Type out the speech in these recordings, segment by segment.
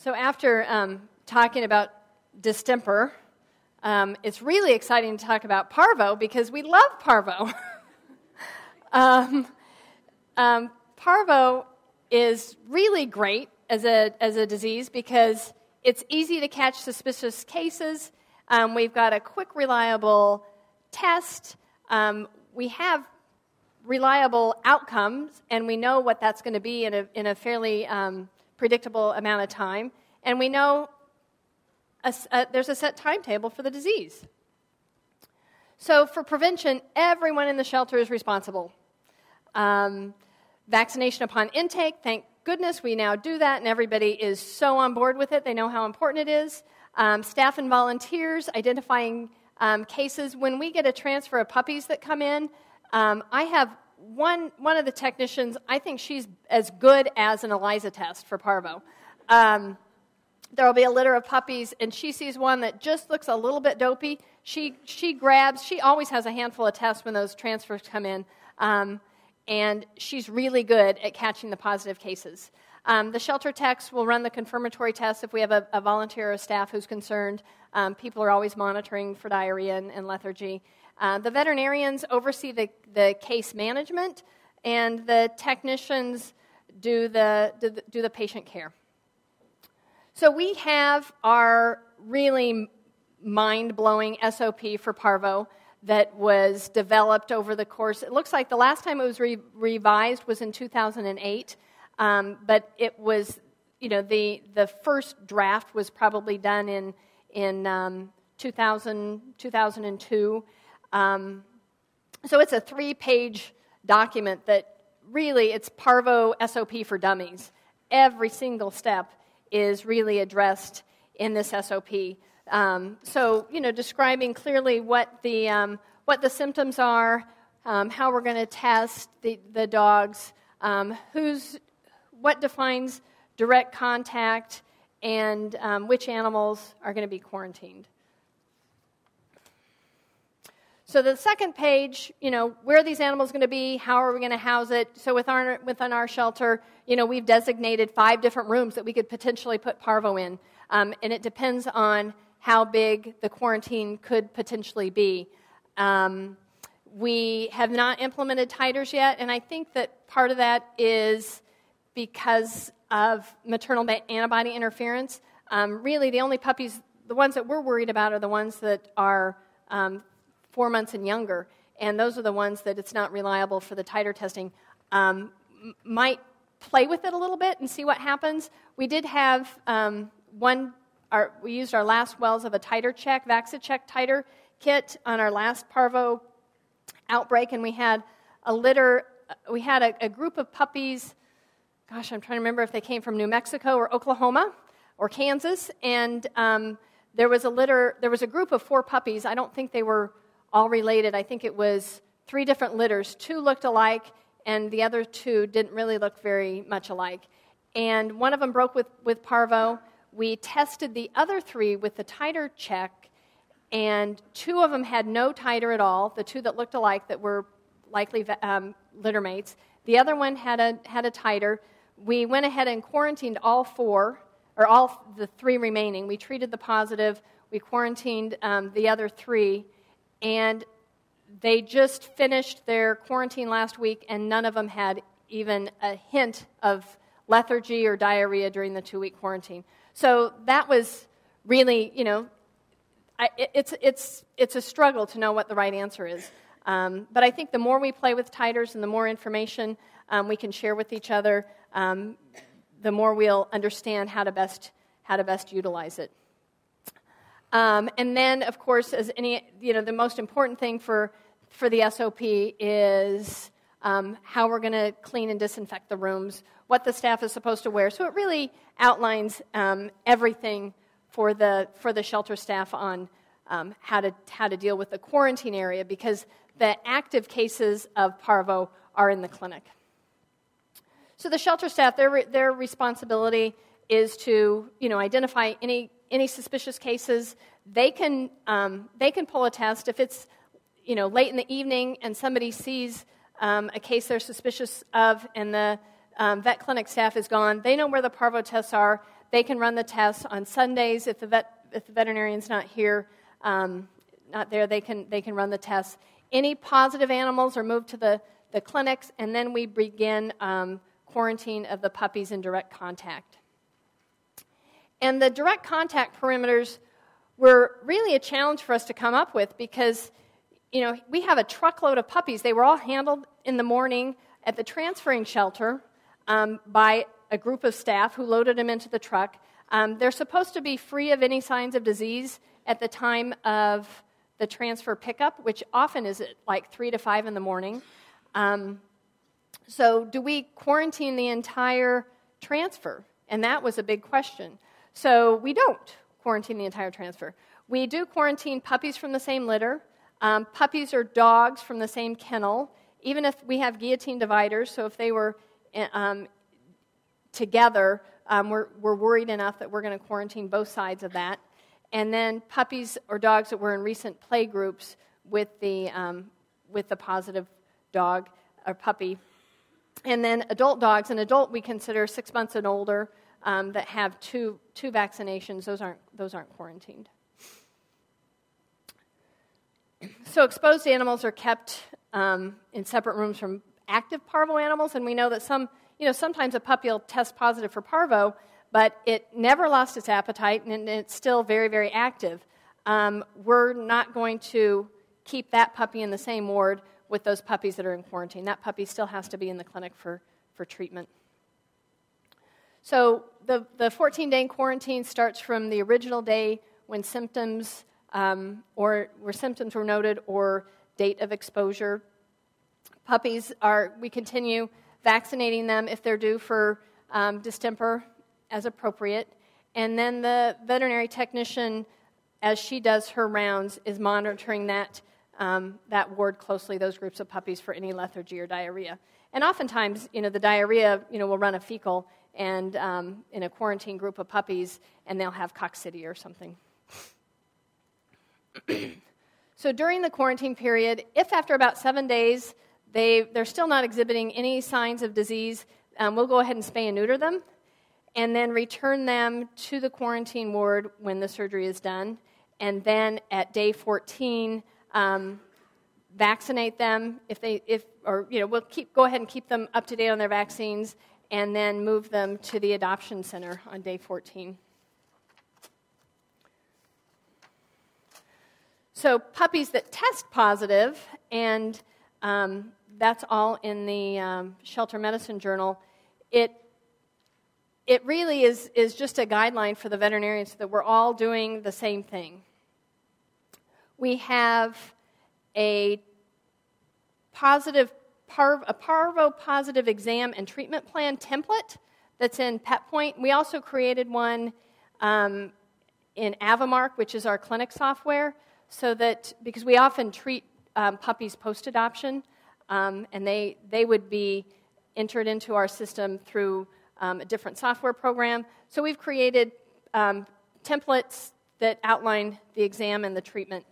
So after talking about distemper, it's really exciting to talk about parvo because we love parvo. Parvo is really great as a disease because it's easy to catch suspicious cases. We've got a quick, reliable test. We have reliable outcomes, and we know what that's going to be in a fairly predictable amount of time. And we know there's a set timetable for the disease. So for prevention, everyone in the shelter is responsible. Vaccination upon intake, thank goodness we now do that, and everybody is so on board with it. They know how important it is. Staff and volunteers, identifying cases. When we get a transfer of puppies that come in, I have one of the technicians, I think she's as good as an ELISA test for parvo. There will be a litter of puppies, and she sees one that just looks a little bit dopey. She grabs, she always has a handful of tests when those transfers come in, and she's really good at catching the positive cases. The shelter techs will run the confirmatory tests if we have a volunteer or staff who's concerned. People are always monitoring for diarrhea and lethargy. The veterinarians oversee the case management, and the technicians do the patient care. So we have our really mind-blowing SOP for parvo that was developed over the course. It looks like the last time it was revised was in 2008, but it was, you know, the first draft was probably done in 2002. So it's a 3-page document that really, it's parvo SOP for dummies. Every single step is really addressed in this SOP. So, you know, describing clearly what the symptoms are, how we're going to test the dogs, what defines direct contact, and which animals are going to be quarantined. So the second page, you know, where are these animals going to be? How are we going to house it? So within our shelter, you know, we've designated 5 different rooms that we could potentially put parvo in, and it depends on how big the quarantine could potentially be. We have not implemented titers yet, and I think that part of that is because of maternal antibody interference. Really, the only puppies, the ones that we're worried about are the ones that are 4 months and younger, and those are the ones that it's not reliable for the titer testing. Might play with it a little bit and see what happens. We did have we used our last wells of a titer check, VaxiCheck titer kit on our last parvo outbreak, and we had a litter, we had a group of puppies, gosh, I'm trying to remember if they came from New Mexico or Oklahoma or Kansas, and there was a group of 4 puppies. I don't think they were all related. I think it was 3 different litters. 2 looked alike, and the other 2 didn't really look very much alike. And one of them broke with parvo. We tested the other 3 with the titer check, and 2 of them had no titer at all, the 2 that looked alike that were likely litter mates. The other one had a titer. We went ahead and quarantined all 4, or all the 3 remaining. We treated the positive. We quarantined the other 3. And they just finished their quarantine last week, and none of them had even a hint of lethargy or diarrhea during the 2-week quarantine. So that was really, you know, it's a struggle to know what the right answer is. But I think the more we play with titers and the more information we can share with each other, the more we'll understand how to best utilize it. And then, of course, the most important thing for the SOP is how we're going to clean and disinfect the rooms, what the staff is supposed to wear. So it really outlines everything for the shelter staff on how to deal with the quarantine area, because the active cases of parvo are in the clinic. So the shelter staff, their responsibility is to, you know, identify any suspicious cases. They can pull a test if it's, you know, late in the evening and somebody sees a case they're suspicious of, and the vet clinic staff is gone. They know where the parvo tests are. They can run the tests on Sundays if the veterinarian's not here, not there. They can run the tests. Any positive animals are moved to the clinics, and then we begin quarantine of the puppies in direct contact. And the direct contact perimeters were really a challenge for us to come up with because, you know, we have a truckload of puppies. They were all handled in the morning at the transferring shelter by a group of staff who loaded them into the truck. They're supposed to be free of any signs of disease at the time of the transfer pickup, which often is at like 3 to 5 in the morning. So do we quarantine the entire transfer? And that was a big question. So we don't quarantine the entire transfer. We do quarantine puppies from the same litter, puppies or dogs from the same kennel, even if we have guillotine dividers. So if they were together, we're worried enough that we're going to quarantine both sides of that. And then puppies or dogs that were in recent play groups with the positive dog or puppy. And then adult dogs. An adult we consider 6 months and older that have two vaccinations. Those aren't quarantined. So exposed animals are kept in separate rooms from active parvo animals, and we know that sometimes a puppy will test positive for parvo, but it never lost its appetite, and it's still very, very active. We're not going to keep that puppy in the same ward with those puppies that are in quarantine. That puppy still has to be in the clinic for treatment. So the 14-day quarantine starts from the original day when symptoms symptoms were noted or date of exposure. Puppies we continue vaccinating them if they're due for distemper as appropriate. And then the veterinary technician, as she does her rounds, is monitoring that ward closely, those groups of puppies, for any lethargy or diarrhea. And oftentimes, the diarrhea, will run a fecal and in a quarantine group of puppies, and they'll have coccidia or something. So during the quarantine period, if after about 7 days they're still not exhibiting any signs of disease, we'll go ahead and spay and neuter them, and then return them to the quarantine ward when the surgery is done. And then at day 14, vaccinate them we'll go ahead and keep them up to date on their vaccines, and then move them to the adoption center on day 14. So puppies that test positive, and that's all in the Shelter Medicine Journal, it really is just a guideline for the veterinarians that we're all doing the same thing. We have a positive parvo positive exam and treatment plan template that's in PetPoint. We also created one in Avamark, which is our clinic software, so that because we often treat puppies post-adoption, and they would be entered into our system through a different software program. So we've created templates that outline the exam and the treatment.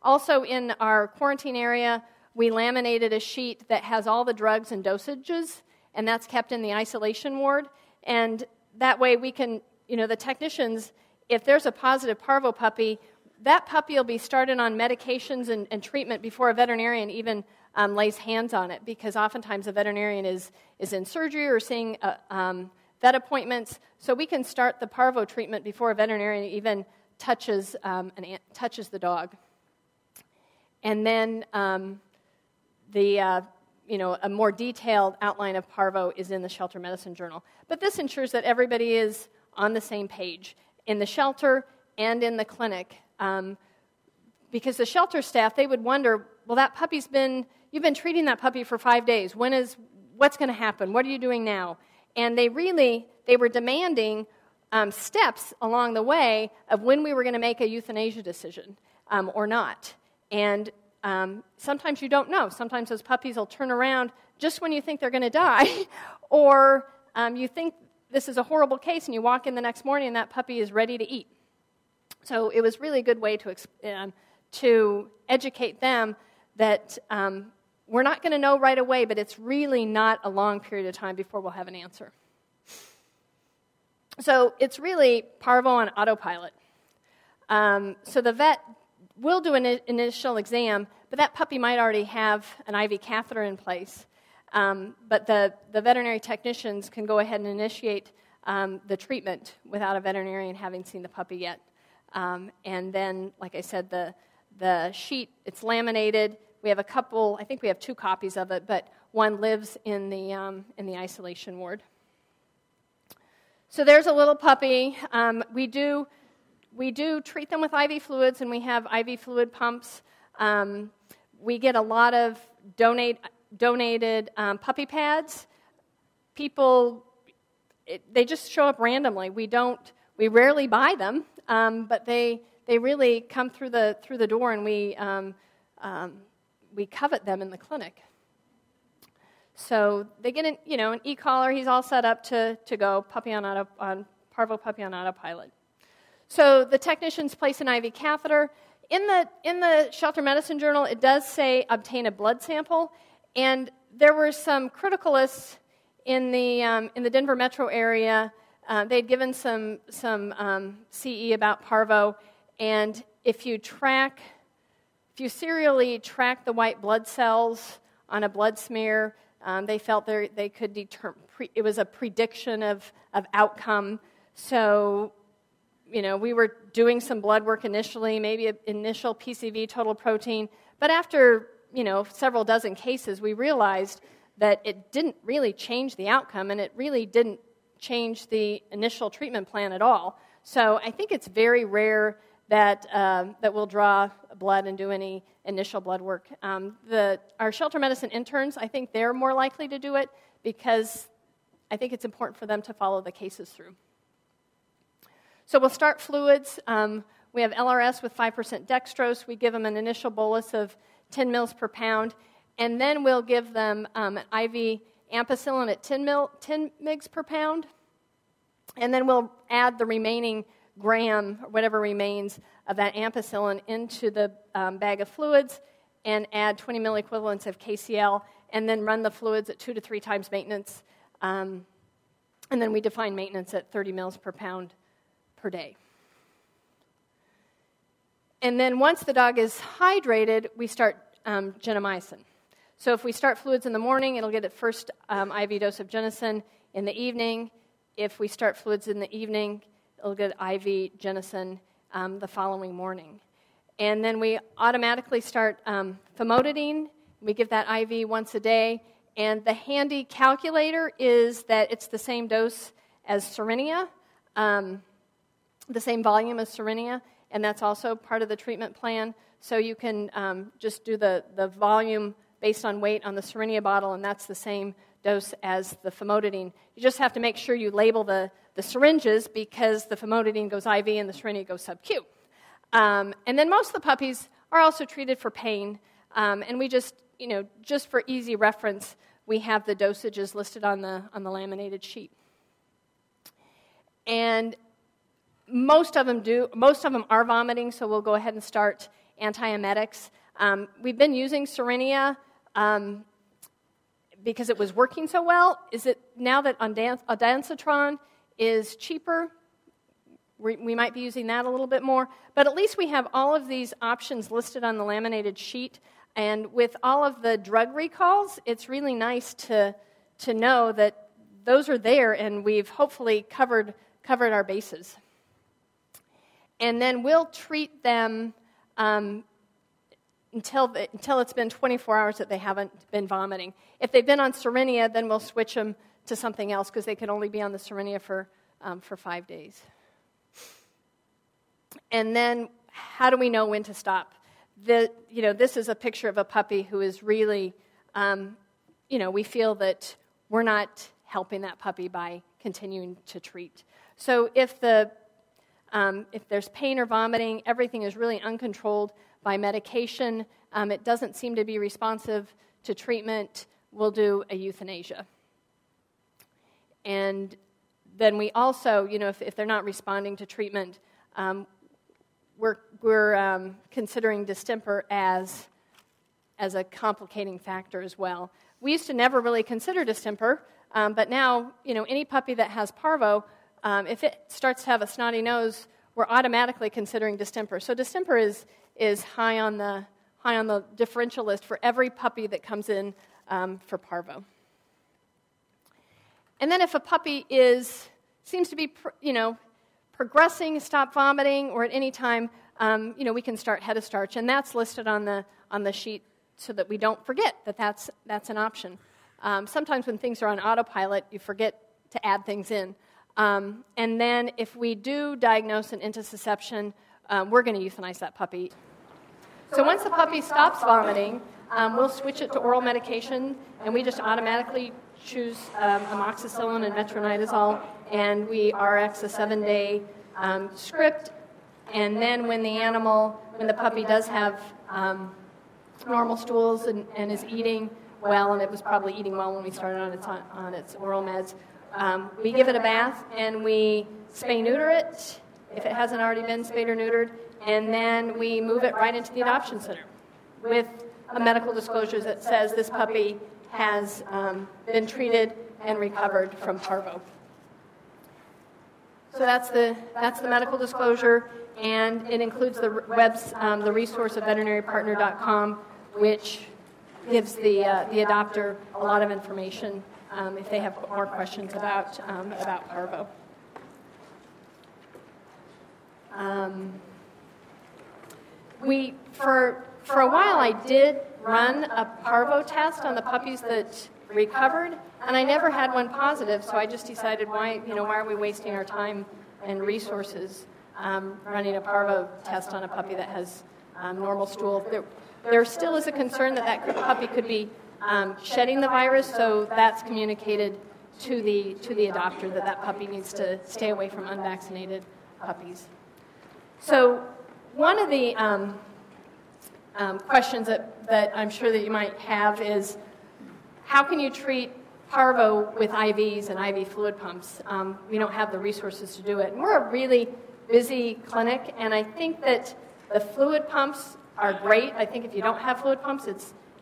Also in our quarantine area, we laminated a sheet that has all the drugs and dosages, and that's kept in the isolation ward. And that way we can, the technicians, if there's a positive parvo puppy, that puppy will be started on medications and treatment before a veterinarian even lays hands on it, because oftentimes a veterinarian is in surgery or seeing vet appointments. So we can start the parvo treatment before a veterinarian even touches the dog. And then a more detailed outline of parvo is in the Shelter Medicine Journal. But this ensures that everybody is on the same page in the shelter and in the clinic. Because the shelter staff, they would wonder, well, you've been treating that puppy for 5 days. What's going to happen? What are you doing now? And they were demanding steps along the way of when we were going to make a euthanasia decision or not. And sometimes you don't know. Sometimes those puppies will turn around just when you think they're going to die, or you think this is a horrible case, and you walk in the next morning, and that puppy is ready to eat. So it was really a good way to educate them that we're not going to know right away, but it's really not a long period of time before we'll have an answer. So it's really parvo on autopilot. So the vet will do an initial exam, but that puppy might already have an IV catheter in place. But the veterinary technicians can go ahead and initiate the treatment without a veterinarian having seen the puppy yet. And then, like I said, the sheet, it's laminated. We have a couple, I think we have 2 copies of it, but one lives in the isolation ward. So there's a little puppy. We do treat them with IV fluids, and we have IV fluid pumps. We get a lot of donated puppy pads. People, they just show up randomly. We rarely buy them, but they really come through the door, and we covet them in the clinic. So they get an e-collar. He's all set up to go parvo puppy on autopilot. So the technicians place an IV catheter. In the Shelter Medicine Journal, it does say obtain a blood sample, and there were some criticalists in the Denver metro area. They'd given some CE about parvo, and if you serially track the white blood cells on a blood smear, they felt they could determine it was a prediction of outcome. So, you know, we were doing some blood work initially, maybe an initial PCV total protein, but after, you know, several dozen cases, we realized that it didn't really change the outcome, and it really didn't change the initial treatment plan at all. So I think it's very rare that that we'll draw blood and do any initial blood work. Our shelter medicine interns, I think they're more likely to do it because I think it's important for them to follow the cases through. So we'll start fluids. We have LRS with 5% dextrose. We give them an initial bolus of 10 mils per pound, and then we'll give them an IV ampicillin at 10 mgs per pound, and then we'll add the remaining gram, whatever remains of that ampicillin, into the bag of fluids and add 20 mil equivalents of KCL, and then run the fluids at 2 to 3 times maintenance, and then we define maintenance at 30 mils per pound per day. And then once the dog is hydrated, we start gentamicin. So if we start fluids in the morning, it'll get its first IV dose of gentamicin. In the evening, if we start fluids in the evening, it'll get IV gentamicin the following morning. And then we automatically start famotidine. We give that IV once a day. And the handy calculator is that it's the same dose as Cerenia. The same volume as Cerenia, and that's also part of the treatment plan. So you can just do the volume based on weight on the Cerenia bottle, and that's the same dose as the famotidine. You just have to make sure you label the syringes, because the famotidine goes IV and the Cerenia goes sub-Q. And then most of the puppies are also treated for pain, and we just, you know, just for easy reference, we have the dosages listed on the laminated sheet. And most of them are vomiting, so we'll go ahead and start antiemetics. We've been using Cerenia because it was working so well. Is it now that ondansetron is cheaper? We might be using that a little bit more, but at least we have all of these options listed on the laminated sheet. And with all of the drug recalls, it's really nice to know that those are there, and we've hopefully covered our bases. And then we'll treat them until it's been 24 hours that they haven't been vomiting. If they've been on Cerenia, then we'll switch them to something else, because they can only be on the Cerenia for 5 days. And then how do we know when to stop? This is a picture of a puppy who is really, we feel that we're not helping that puppy by continuing to treat. So if there's pain or vomiting, everything is really uncontrolled by medication. It doesn't seem to be responsive to treatment. We'll do a euthanasia. And then we also, if they're not responding to treatment, we're considering distemper as a complicating factor as well. We used to never really consider distemper, but now, any puppy that has parvo, If it starts to have a snotty nose, we're automatically considering distemper. So distemper is high on the differential list for every puppy that comes in for parvo. And then if a puppy seems to be, progressing, stop vomiting, or at any time, we can start head of starch, and that's listed on the sheet so that we don't forget that that's an option. Sometimes when things are on autopilot, you forget to add things in. And then if we do diagnose an intussusception, we're going to euthanize that puppy. So once the puppy stops vomiting, we'll switch it to oral medication, and we just automatically choose amoxicillin and metronidazole, and we RX a 7-day script. And then when the puppy does have normal stools and is eating well, and it was probably eating well when we started on its oral meds, we give it a bath and we spay-neuter it if it hasn't already been spayed or neutered, and then we move it right into the adoption center with a medical disclosure that says this puppy has been treated and recovered from parvo. So that's the medical disclosure, and it includes the resource of veterinarypartner.com, which gives the adopter a lot of information if they have more questions about parvo. For a while, I did run a parvo test on the puppies that recovered, and I never had one positive, so I just decided why are we wasting our time and resources running a parvo test on a puppy that has normal stool. There still is a concern that puppy could be shedding the virus, so that's communicated to the adopter that puppy needs to stay away from unvaccinated puppies. So one of the questions that I'm sure that you might have is, how can you treat parvo with IVs and IV fluid pumps? We don't have the resources to do it. And we're a really busy clinic, and I think that the fluid pumps are great. I think if you don't have fluid pumps,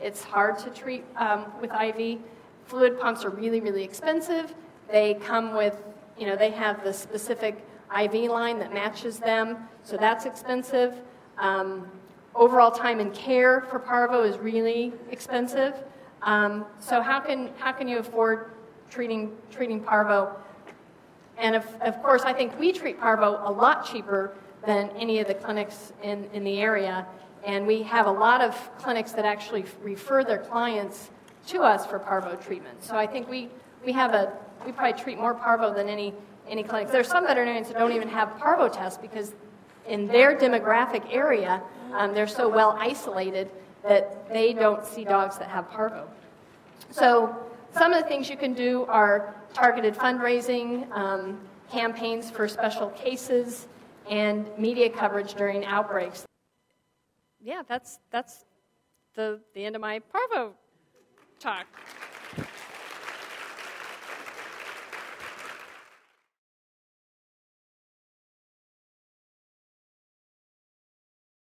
it's hard to treat with IV. Fluid pumps are really, really expensive. They come with, they have the specific IV line that matches them, so that's expensive. Overall time and care for parvo is really expensive. So how can you afford treating parvo? And of course, I think we treat parvo a lot cheaper than any of the clinics in the area, and we have a lot of clinics that actually refer their clients to us for parvo treatment. So I think we probably treat more parvo than any clinics. There are some veterinarians that don't even have parvo tests because in their demographic area, they're so well isolated that they don't see dogs that have parvo. So some of the things you can do are targeted fundraising, campaigns for special cases, and media coverage during outbreaks. Yeah, that's the end of my parvo talk.